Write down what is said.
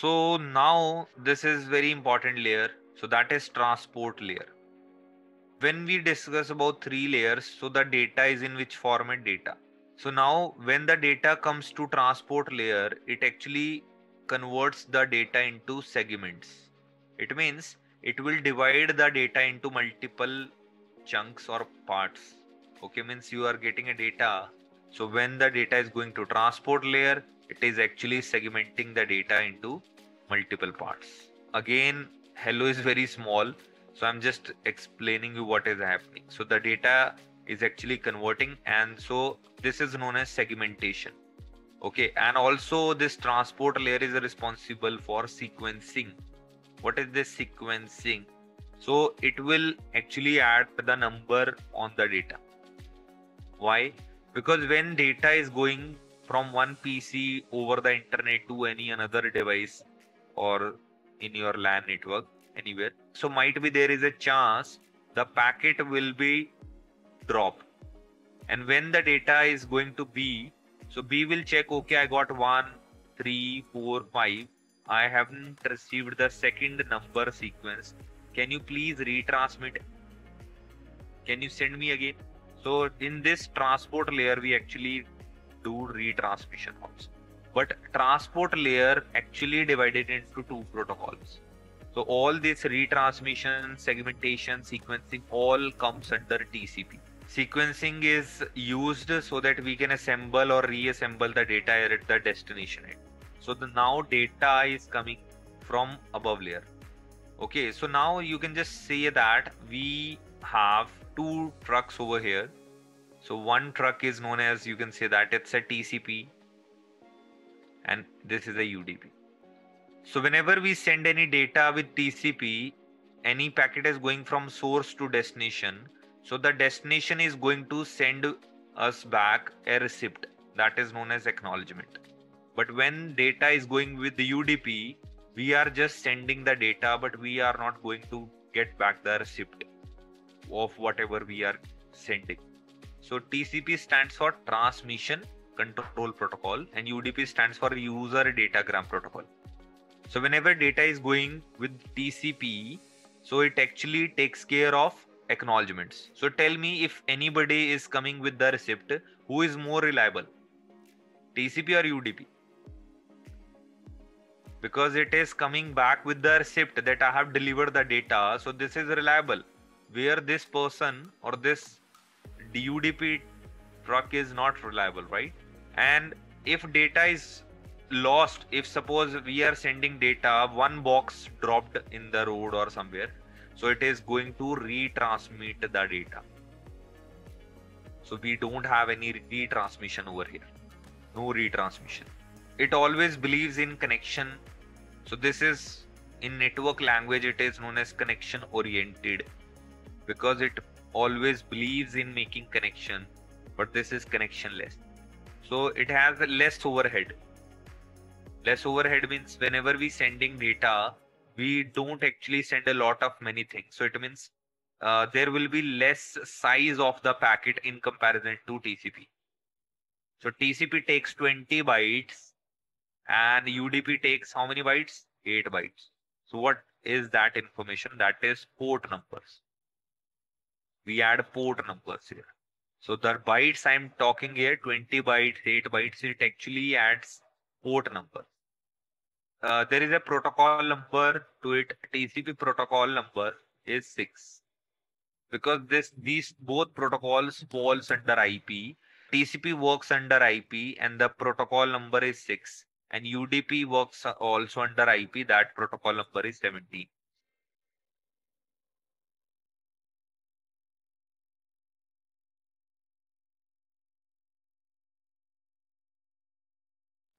So now this is very important layer. So that is transport layer. When we discuss about three layers, so the data is in which format data. So now when the data comes to transport layer, it actually converts the data into segments. It means it will divide the data into multiple chunks or parts. Okay, means you are getting a data. So when the data is going to transport layer, it is actually segmenting the data into multiple parts. Again, hello is very small. So I'm just explaining you what is happening. So the data is actually converting, and so this is known as segmentation. Okay, and also this transport layer is responsible for sequencing. What is this sequencing? So it will actually add the number on the data. Why? Because when data is going from one PC over the internet to any another device or in your LAN network anywhere, so might be there is a chance the packet will be dropped. And when the data is going to B, so B will check, okay, I got 1, 3, 4, 5. I haven't received the second number sequence. Can you please retransmit? Can you send me again? So in this transport layer, we actually do retransmission also. But transport layer actually divided into two protocols. So all this retransmission, segmentation, sequencing all comes under TCP. Sequencing is used so that we can assemble or reassemble the data at the destination end. So the now data is coming from above layer. Okay, so now you can just say that we have two trucks over here. So one truck is known as, you can say that it's a TCP and this is a UDP. So whenever we send any data with TCP, any packet is going from source to destination. So the destination is going to send us back a receipt, that is known as acknowledgement. But when data is going with the UDP, we are just sending the data, but we are not going to get back the receipt of whatever we are sending. So TCP stands for Transmission Control Protocol and UDP stands for User Datagram Protocol. So whenever data is going with TCP, so it actually takes care of acknowledgements. So tell me, if anybody is coming with the receipt, who is more reliable, TCP or UDP? Because it is coming back with the receipt that I have delivered the data. So this is reliable. Where this person or this UDP truck is not reliable, right? And if data is lost, if suppose we are sending data, one box dropped in the road or somewhere, so it is going to retransmit the data. So we don't have any retransmission over here, no retransmission. It always believes in connection. So this is, in network language, it is known as connection oriented, because it always believes in making connection, but this is connectionless. So it has less overhead. Less overhead means whenever we sending data, we don't actually send a lot of many things. So it means there will be less size of the packet in comparison to TCP. So TCP takes 20 bytes and UDP takes how many bytes? 8 bytes. So what is that information? That is port numbers. We add port numbers here. So the bytes I'm talking here, 20 bytes, 8 bytes, it actually adds port number. There is a protocol number to it. TCP protocol number is 6. Because these both protocols falls under IP. TCP works under IP and the protocol number is 6. And UDP works also under IP. That protocol number is 17.